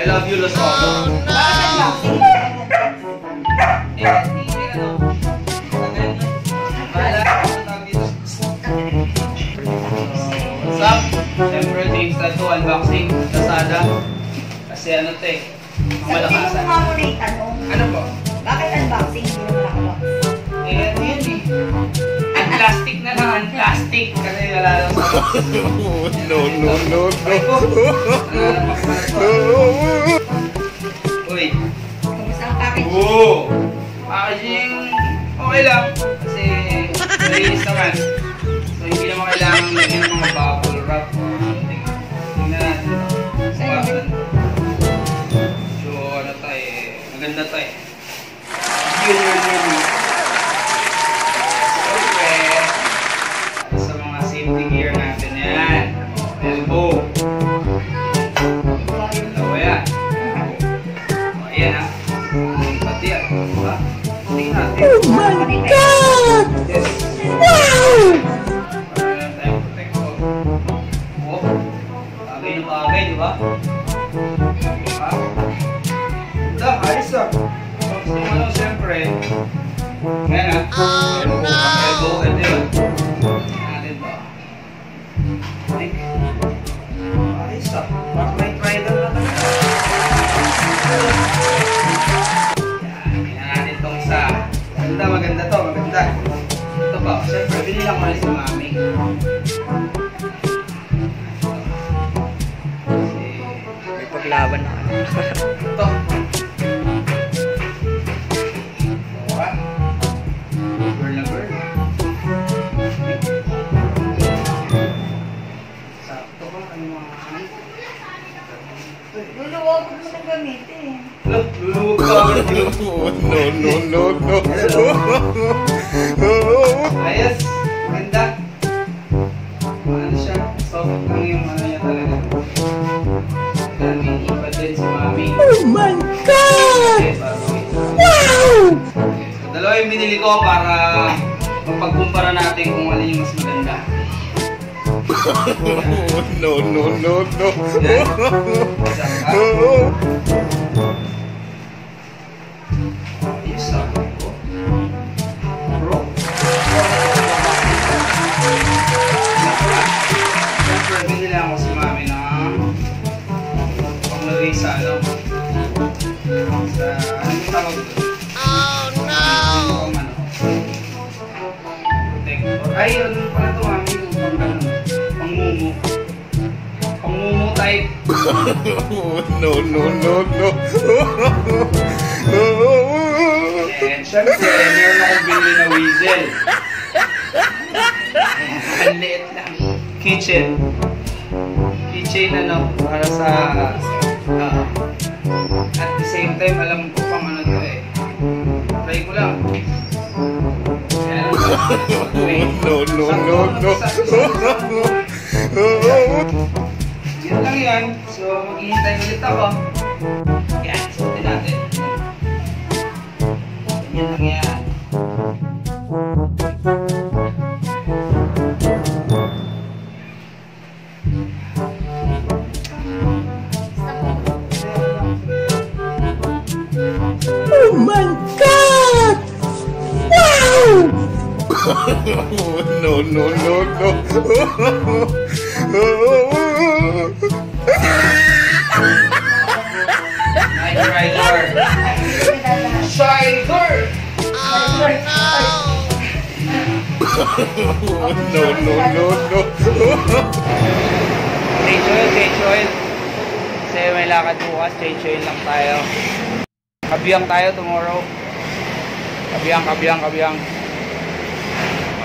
I love you, Lozada. What's up? Siyempre, James Tato, unboxing, Lazada. Kasi ano te, ang malakasan. Ano po? Bakit unboxing? Eh, ano yun eh. Ang plastic na lang, plastic. Kasi nalalang sa... No. Uy. Kamusta ang packaging? Oo. Packaging okay lang. Kasi malinis naman. So hindi naman kailangan ng mga bubble wrap. Tingnan natin. Sumakan. So ano tayo eh. Maganda tayo. Yun. Oh my God! Wow! Bagay na bagay, di ba? Ito, ayos lang. So, ano, siyempre, ngayon na, elbow, ito yun. Ngayon ba? Ayos lang. Parang may tridal na lang. Maganda to, maganda. Ito pa, siyempre, bili lang mali sa mami. May paglaban na. Ito. What? Girl na girl. Sakto ba? Ano mga kanan? Luluwag mo na gamitin. Luluwag ka No. Ayos, ganda. Ano siya? Soft lang yung ano niya talaga. Daming iba din si mami. Oh my God! Wow! Dalawa yung binili ko para mapagkumpara natin kung alin yung mas maganda. No. Ayun, pala ito mami, pangungo type. No. And syempre, meron akong bili na weasel. Ang liit lang. Kitchen ano, para sa... at the same time, alam ko pang ano ito eh. Try ko lang. No. Yan lang yan. So, maghihintay ulit ako. Yan, sutin natin. Yan lang yan. Oh my God! Wow! No. No. Change oil. Kasi may lakad bukas, change oil lang tayo. Kabiyang tayo tomorrow. Kabiyang.